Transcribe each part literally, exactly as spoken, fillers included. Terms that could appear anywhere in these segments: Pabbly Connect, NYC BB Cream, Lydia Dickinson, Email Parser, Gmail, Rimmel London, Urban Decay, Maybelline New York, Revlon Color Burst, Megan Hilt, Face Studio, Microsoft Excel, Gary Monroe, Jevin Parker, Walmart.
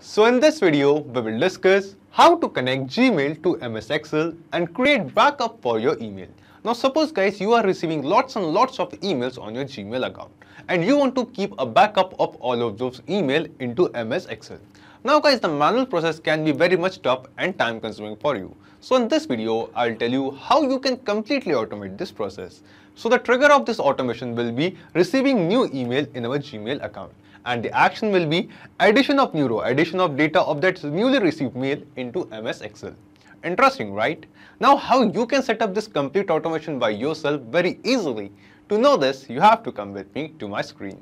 So in this video, we will discuss how to connect Gmail to M S Excel and create backup for your email. Now suppose guys, you are receiving lots and lots of emails on your Gmail account and you want to keep a backup of all of those email into M S Excel. Now guys, the manual process can be very much tough and time consuming for you. So in this video, I'll tell you how you can completely automate this process. So the trigger of this automation will be receiving new email in our Gmail account. And the action will be addition of new row, addition of data of that newly received mail into M S Excel. Interesting, right? Now how you can set up this complete automation by yourself very easily. To know this, you have to come with me to my screen.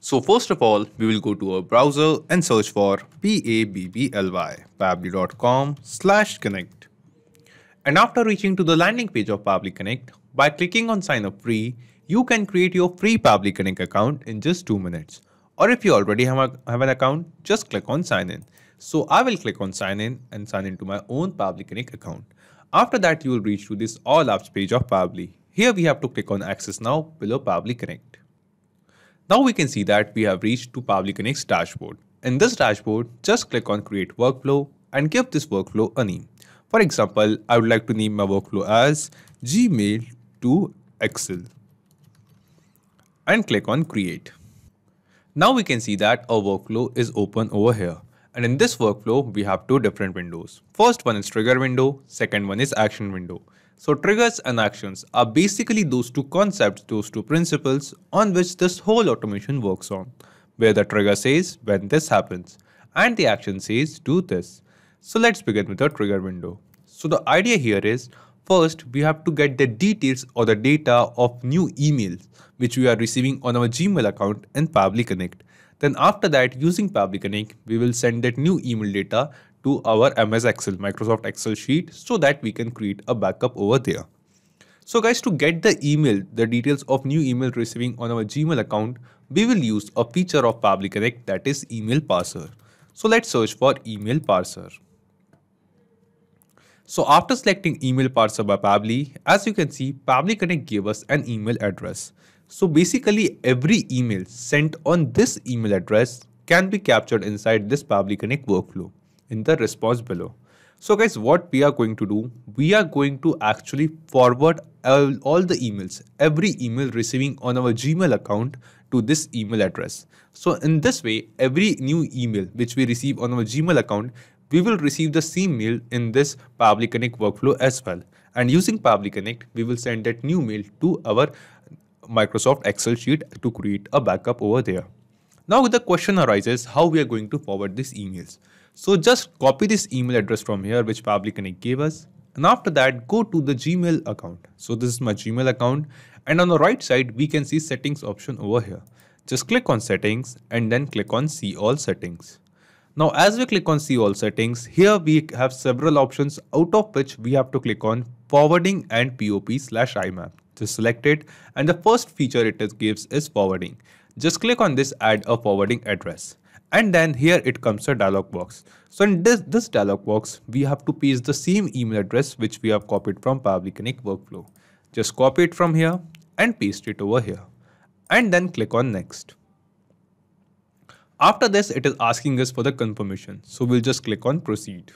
So first of all, we will go to our browser and search for Pabbly, pabbly.com slash connect. And after reaching to the landing page of Pabbly Connect, by clicking on sign up free, you can create your free Pabbly Connect account in just two minutes. Or if you already have, a, have an account, just click on sign in. So I will click on sign in and sign in to my own Pabbly Connect account. After that, you will reach to this all apps page of Pabbly. Here we have to click on access now below Pabbly Connect. Now we can see that we have reached to Pabbly Connect's dashboard. In this dashboard, just click on create workflow and give this workflow a name. For example, I would like to name my workflow as Gmail to Excel. And click on create. Now we can see that our workflow is open over here. And in this workflow, we have two different windows. First one is trigger window, second one is action window. So triggers and actions are basically those two concepts, those two principles on which this whole automation works on, where the trigger says when this happens and the action says do this. So let's begin with the trigger window. So the idea here is, first, we have to get the details or the data of new emails which we are receiving on our Gmail account in Pabbly Connect. Then after that, using Pabbly Connect, we will send that new email data to our M S Excel, Microsoft Excel sheet, so that we can create a backup over there. So guys, to get the email, the details of new email receiving on our Gmail account, we will use a feature of Pabbly Connect, that is Email Parser. So let's search for Email Parser. So after selecting Email Parser by Pabbly, as you can see, Pabbly Connect gave us an email address. So basically every email sent on this email address can be captured inside this Pabbly Connect workflow in the response below. So guys, what we are going to do, we are going to actually forward all the emails, every email receiving on our Gmail account to this email address. So in this way, every new email which we receive on our Gmail account, we will receive the same mail in this Pabbly Connect workflow as well. And using Pabbly Connect, we will send that new mail to our Microsoft Excel sheet to create a backup over there. Now the question arises, how we are going to forward these emails. So just copy this email address from here which Pabbly Connect gave us. And after that, go to the Gmail account. So this is my Gmail account. And on the right side, we can see settings option over here. Just click on settings and then click on see all settings. Now as we click on see all settings, here we have several options out of which we have to click on forwarding and P O P slash I M A P. Just select it and the first feature it gives is forwarding. Just click on this add a forwarding address and then here it comes a dialog box. So in this, this dialog box, we have to paste the same email address which we have copied from Pabbly Connect workflow. Just copy it from here and paste it over here and then click on next. After this, it is asking us for the confirmation. So we'll just click on proceed.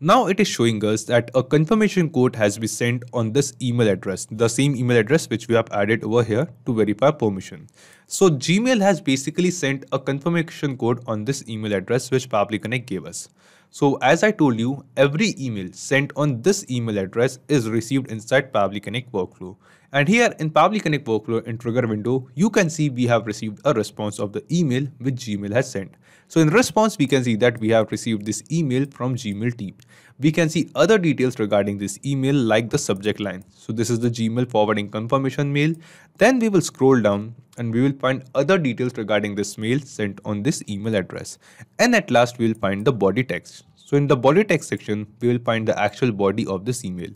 Now it is showing us that a confirmation code has been sent on this email address, the same email address which we have added over here to verify permission. So Gmail has basically sent a confirmation code on this email address which Pabbly Connect gave us. So as I told you, every email sent on this email address is received inside Pabbly Connect workflow. And here in Pabbly Connect workflow in trigger window, you can see we have received a response of the email which Gmail has sent. So in response, we can see that we have received this email from Gmail team. We can see other details regarding this email like the subject line. So this is the Gmail forwarding confirmation mail. Then we will scroll down and we will find other details regarding this mail sent on this email address. And at last, we will find the body text. So in the body text section, we will find the actual body of this email.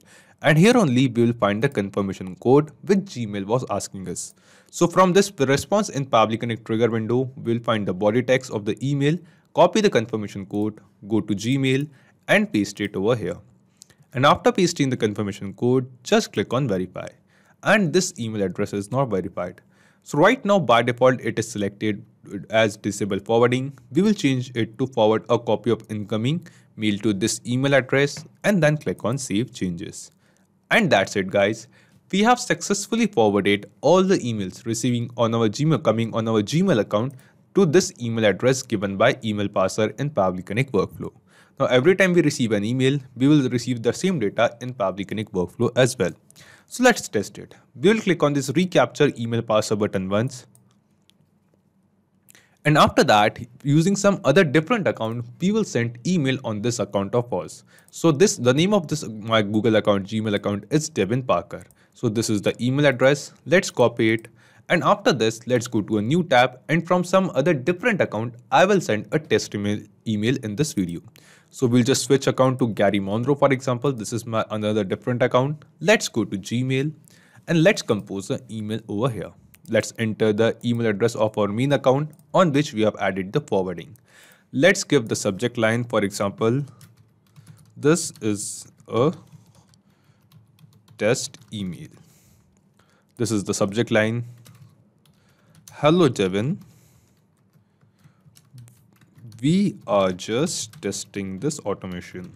And here only we will find the confirmation code which Gmail was asking us. So from this response in Pabbly Connect trigger window, we will find the body text of the email, copy the confirmation code, go to Gmail and paste it over here. And after pasting the confirmation code, just click on verify. And this email address is not verified. So right now by default it is selected as disable forwarding, we will change it to forward a copy of incoming mail to this email address and then click on Save Changes. And that's it guys. We have successfully forwarded all the emails receiving on our Gmail coming on our Gmail account to this email address given by Email Parser in Pabbly Connect workflow. Now every time we receive an email, we will receive the same data in Pabbly Connect workflow as well. So let's test it. We will click on this recapture Email Parser button once. And after that, using some other different account, we will send email on this account of ours. So this, the name of this my Google account, Gmail account is Jevin Parker. So this is the email address. Let's copy it. And after this, let's go to a new tab, and from some other different account, I will send a test email, email in this video. So we'll just switch account to Gary Monroe, for example. This is my another different account. Let's go to Gmail and let's compose an email over here. Let's enter the email address of our main account on which we have added the forwarding. Let's give the subject line, for example, this is a test email. This is the subject line. Hello Jevin, we are just testing this automation.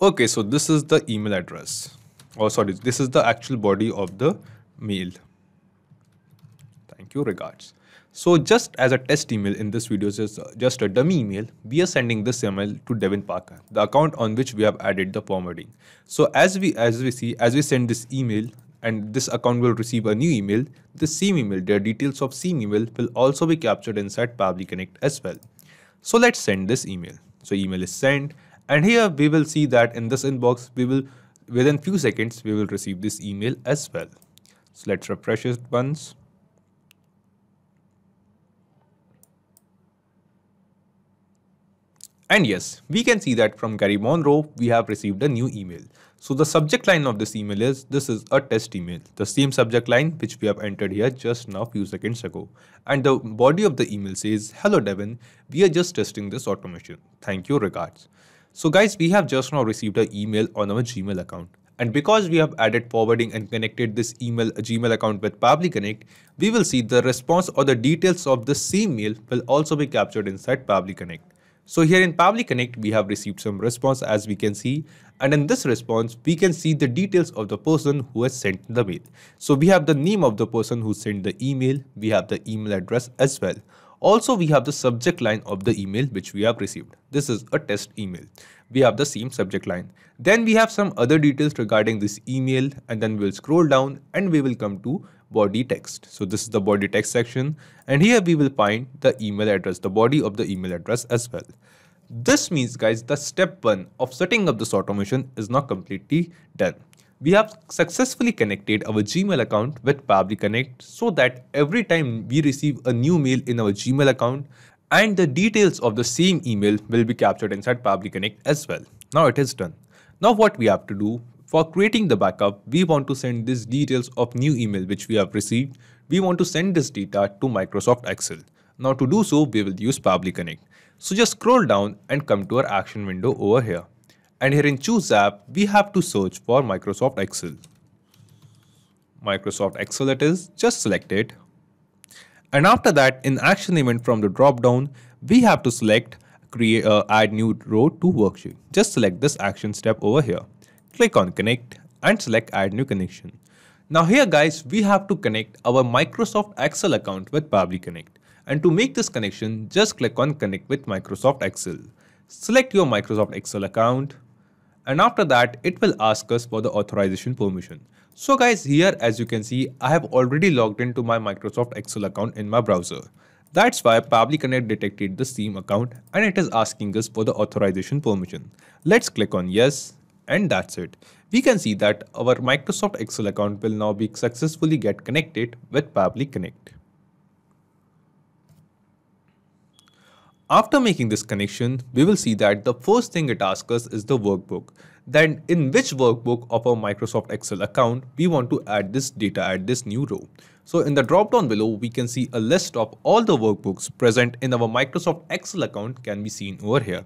Okay, so this is the email address. Oh, sorry, this is the actual body of the mail. Thank you, regards. So just as a test email in this video, just, just a dummy email, we are sending this email to Jevin Parker, the account on which we have added the forwarding. So as we, as we see, as we send this email and this account will receive a new email, the same email, the details of same email will also be captured inside Pabbly Connect as well. So let's send this email. So email is sent, and here we will see that in this inbox, we will, within few seconds, we will receive this email as well. So let's refresh it once. And yes, we can see that from Gary Monroe, we have received a new email. So the subject line of this email is, this is a test email. The same subject line which we have entered here just now few seconds ago. And the body of the email says, hello Jevin, we are just testing this automation. Thank you, regards. So guys, we have just now received an email on our Gmail account. And because we have added forwarding and connected this email Gmail account with Pabbly Connect, we will see the response or the details of the same mail will also be captured inside Pabbly Connect. So here in Pabbly Connect, we have received some response as we can see, and in this response, we can see the details of the person who has sent the mail. So we have the name of the person who sent the email, we have the email address as well. Also, we have the subject line of the email which we have received. This is a test email. We have the same subject line. Then we have some other details regarding this email, and then we'll scroll down and we will come to body text. So this is the body text section, and here we will find the email address, the body of the email address as well. This means guys, the step one of setting up this automation is not completely done. We have successfully connected our Gmail account with Pabbly Connect so that every time we receive a new mail in our Gmail account, and the details of the same email will be captured inside Pabbly Connect as well. Now it is done. Now what we have to do for creating the backup, we want to send these details of new email which we have received. We want to send this data to Microsoft Excel. Now to do so, we will use Pabbly Connect. So just scroll down and come to our action window over here. And here in Choose App, we have to search for Microsoft Excel. Microsoft Excel it is, just select it. And after that, in Action Event from the drop-down, we have to select create, uh, Add New Row to Worksheet. Just select this action step over here. Click on Connect and select Add New Connection. Now here guys, we have to connect our Microsoft Excel account with Pabbly Connect. And to make this connection, just click on Connect with Microsoft Excel. Select your Microsoft Excel account. And after that, it will ask us for the authorization permission. So guys, here as you can see, I have already logged into my Microsoft Excel account in my browser. That's why Pabbly Connect detected the same account and it is asking us for the authorization permission. Let's click on yes, and that's it. We can see that our Microsoft Excel account will now be successfully get connected with Pabbly Connect. After making this connection, we will see that the first thing it asks us is the workbook. Then in which workbook of our Microsoft Excel account, we want to add this data, add this new row. So in the drop-down below, we can see a list of all the workbooks present in our Microsoft Excel account can be seen over here.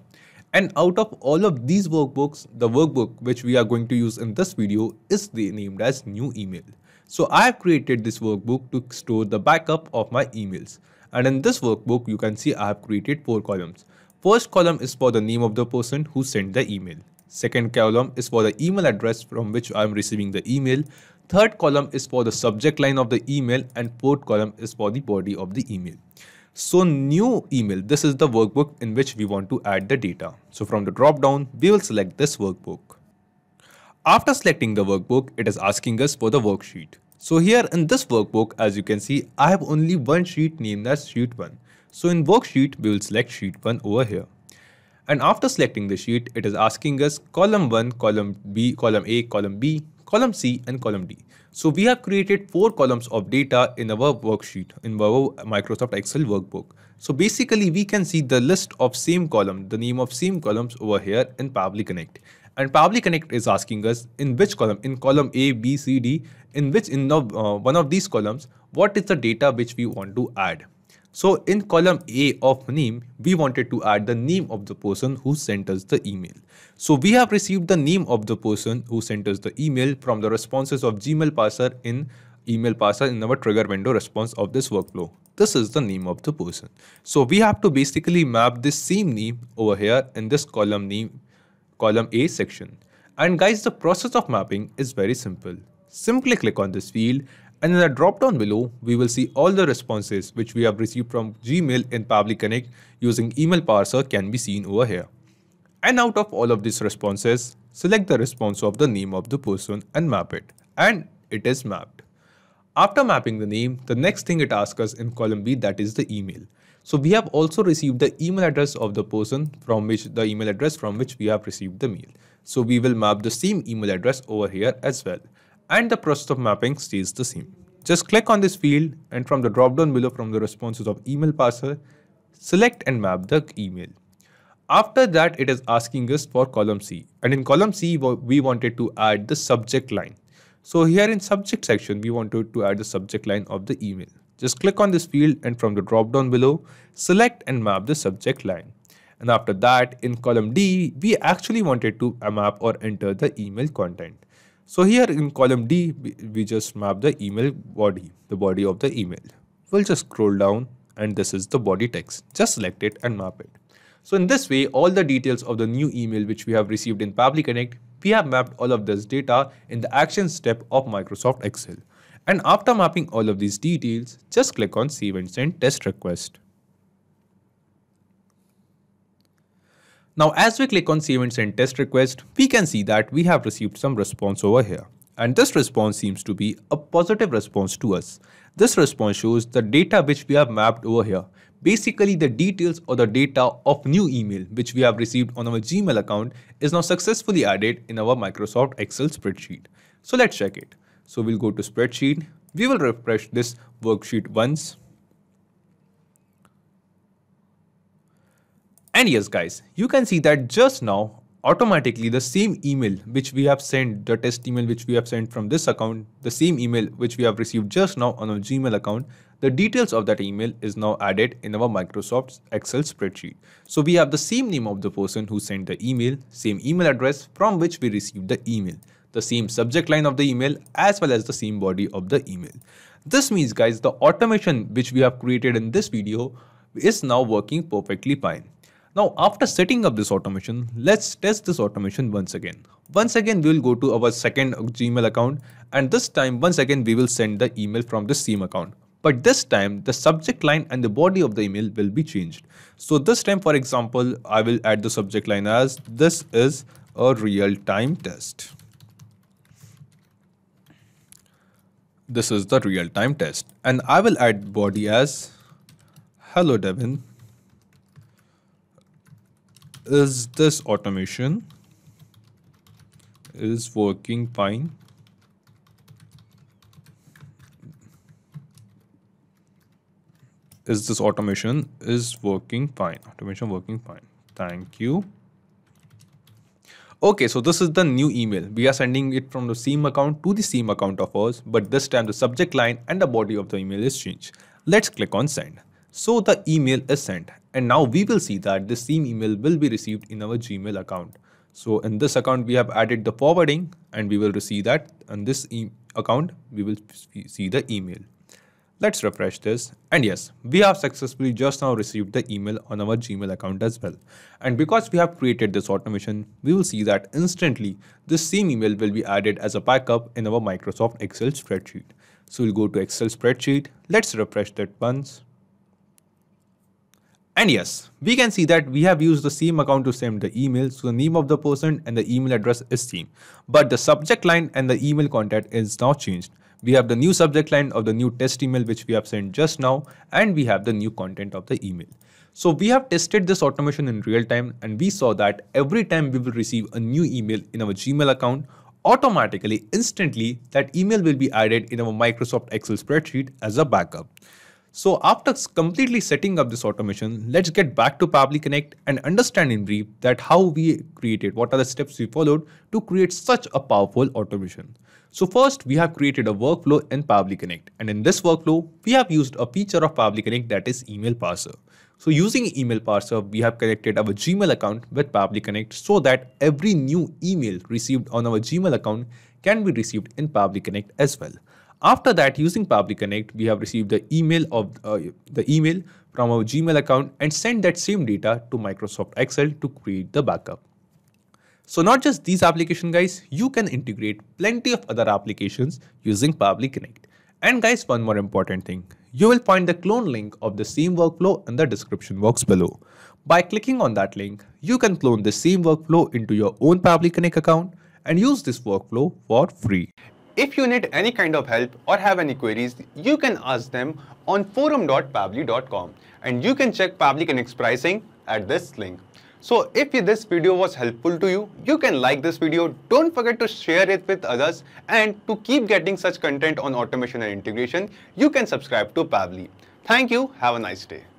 And out of all of these workbooks, the workbook which we are going to use in this video is named as New Email. So I have created this workbook to store the backup of my emails. And in this workbook, you can see I have created four columns. First column is for the name of the person who sent the email. Second column is for the email address from which I am receiving the email. Third column is for the subject line of the email, and fourth column is for the body of the email. So new email, this is the workbook in which we want to add the data. So from the drop down, we will select this workbook. After selecting the workbook, it is asking us for the worksheet. So here in this workbook, as you can see, I have only one sheet named as sheet one. So in worksheet, we will select sheet one over here. And after selecting the sheet, it is asking us column one, column B, column A, column B, column C and column D. So we have created four columns of data in our worksheet, in our Microsoft Excel workbook. So basically we can see the list of same column, the name of same columns over here in Pabbly Connect. And Pabbly Connect is asking us in which column, in column A, B, C, D, in which in the, uh, one of these columns, what is the data which we want to add. So in column A of name, we wanted to add the name of the person who sent us the email. So we have received the name of the person who sent us the email from the responses of Gmail Parser in Email Parser in our trigger window response of this workflow. This is the name of the person. So we have to basically map this same name over here in this column name, column A section. And guys, the process of mapping is very simple. Simply click on this field, and in the drop down below, we will see all the responses which we have received from Gmail and Pabbly Connect using Email Parser can be seen over here. And out of all of these responses, select the response of the name of the person and map it. And it is mapped. After mapping the name, the next thing it asks us in column B, that is the email. So we have also received the email address of the person from which the email address from which we have received the mail. So we will map the same email address over here as well. And the process of mapping stays the same. Just click on this field, and from the drop down below from the responses of Email Parser, select and map the email. After that, it is asking us for column C, and in column C, we wanted to add the subject line. So here in subject section, we wanted to add the subject line of the email. Just click on this field, and from the drop down below, select and map the subject line. And after that, in column D, we actually wanted to map or enter the email content. So here in column D, we just map the email body, the body of the email. We'll just scroll down, and this is the body text. Just select it and map it. So in this way, all the details of the new email which we have received in Pabbly Connect, we have mapped all of this data in the action step of Microsoft Excel. And after mapping all of these details, just click on Save and Send Test Request. Now as we click on Save and Send Test Request, we can see that we have received some response over here. And this response seems to be a positive response to us. This response shows the data which we have mapped over here. Basically the details or the data of new email which we have received on our Gmail account is now successfully added in our Microsoft Excel spreadsheet. So let's check it. So we'll go to spreadsheet. We will refresh this worksheet once. And yes guys, you can see that just now, automatically the same email which we have sent, the test email which we have sent from this account, the same email which we have received just now on our Gmail account, the details of that email is now added in our Microsoft Excel spreadsheet. So we have the same name of the person who sent the email, same email address from which we received the email, the same subject line of the email as well as the same body of the email. This means guys, the automation which we have created in this video is now working perfectly fine. Now after setting up this automation, let's test this automation once again. Once again, we will go to our second Gmail account, and this time once again we will send the email from the same account. But this time the subject line and the body of the email will be changed. So this time, for example, I will add the subject line as "This is a real-time test." This is the real-time test. And I will add body as "Hello Devin. Is this automation is working fine? Is this automation is working fine? Automation working fine. Thank you." Okay, so this is the new email. We are sending it from the same account to the same account of ours, but this time the subject line and the body of the email is changed. Let's click on send. So the email is sent, and now we will see that the same email will be received in our Gmail account. So in this account, we have added the forwarding, and we will receive that in this e account, we will see the email. Let's refresh this, and yes, we have successfully just now received the email on our Gmail account as well. And because we have created this automation, we will see that instantly this same email will be added as a backup in our Microsoft Excel spreadsheet. So we'll go to Excel spreadsheet. Let's refresh that once. And yes, we can see that we have used the same account to send the email, so the name of the person and the email address is same. But the subject line and the email contact is now changed. We have the new subject line of the new test email which we have sent just now, and we have the new content of the email. So we have tested this automation in real time, and we saw that every time we will receive a new email in our Gmail account, automatically, instantly, that email will be added in our Microsoft Excel spreadsheet as a backup. So after completely setting up this automation, let's get back to Pabbly Connect and understand in brief that how we created, what are the steps we followed to create such a powerful automation. So first, we have created a workflow in Pabbly Connect, and in this workflow, we have used a feature of Pabbly Connect, that is Email Parser. So using Email Parser, we have connected our Gmail account with Pabbly Connect so that every new email received on our Gmail account can be received in Pabbly Connect as well. After that, using Pabbly Connect, we have received the email of uh, the email from our Gmail account and sent that same data to Microsoft Excel to create the backup. So not just these applications, guys, you can integrate plenty of other applications using Pabbly Connect. And guys, one more important thing, you will find the clone link of the same workflow in the description box below. By clicking on that link, you can clone the same workflow into your own Pabbly Connect account and use this workflow for free. If you need any kind of help or have any queries, you can ask them on forum dot pabbly dot com, and you can check Pabbly Connect's pricing at this link. So if this video was helpful to you, you can like this video, don't forget to share it with others, and to keep getting such content on automation and integration, you can subscribe to Pabbly. Thank you, have a nice day.